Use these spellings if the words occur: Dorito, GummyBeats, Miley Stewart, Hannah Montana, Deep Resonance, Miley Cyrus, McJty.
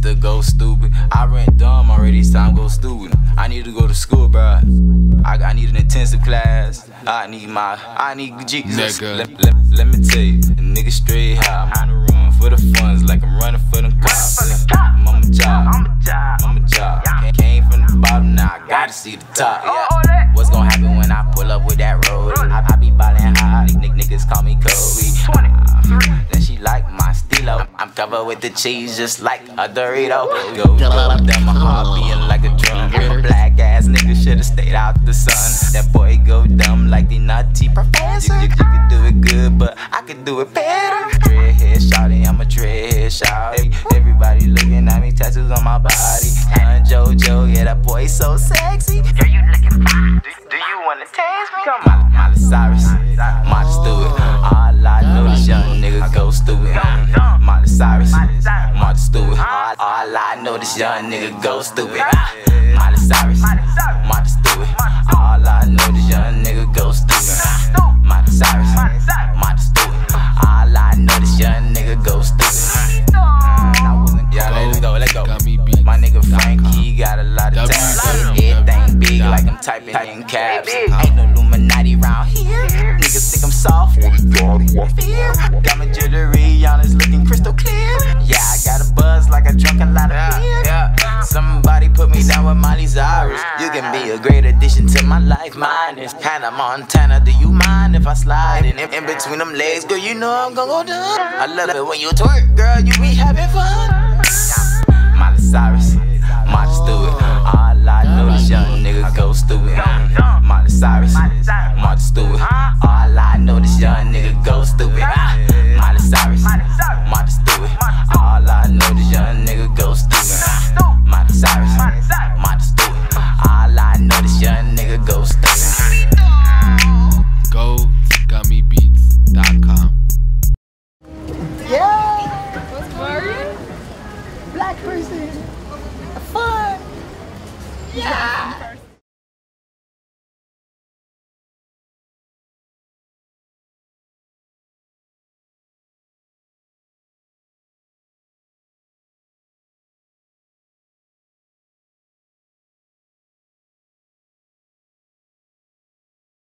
just to go stupid. I ran dumb already, it's time to go stupid. I need to go to school, bruh. I need an intensive class. I need Jesus. Let me tell you, a nigga straight high. I'm on the run for the funds like I'm running for the cops. I'm a job. Came from the bottom, now I gotta see the top. Yeah. What's gonna happen when I pull up with that road? I be ballin' high, niggas call me Kobe. Then she like my stilo. I'm covered with the cheese just like a Dorito. Go down my heart being like a drum. A black ass nigga should've stayed out the sun. That boy go dumb like the nutty professor. You could do it good, but I could do it better. Dreadhead shawty, I'm a dreadhead shawty. Everybody looking at me, tattoos on my body. Hun Jojo, yeah, that boy so sexy. Girl, you looking fine. Do you wanna taste me? Come on, Miley Cyrus, Miley Stewart. All I know is young nigga go stupid. Miley Cyrus, Miley Stewart. All I know is young nigga go stupid. Miley Cyrus, Miley Stewart. All I know is young nigga go stupid. Miley Cyrus, Miley Stewart. All I know is young nigga go stupid. Yeah, let's go, let's go. My nigga Frankie got a lot of talent. Everything big like I'm typing in caps. Ain't no Illuminati round here. Niggas think I'm soft. Fear. Got my jewelry on, it's looking crystal clear. Yeah, I got a buzz like I drunk a lot of beer. Yeah. Somebody put me down with Miley Cyrus. You can be a great addition to my life. Mine is Hannah Montana. Do you mind if I slide in between them legs? Girl, you know I'm gon' go down. I love it when you twerk, girl. You be having fun. Miley Cyrus, Miley Stewart. All I know is young nigga go stupid. Miley Cyrus, Miley Stewart. All I know is young nigga go stupid. Miley Cyrus, Miley Stewart. All I know is young nigga go stupid. Miley Cyrus, Miley Stewart. All I know is young nigga go stupid. Go to GummyBeats.com. Yeah. What's Mario? Black person. Fun. Yeah.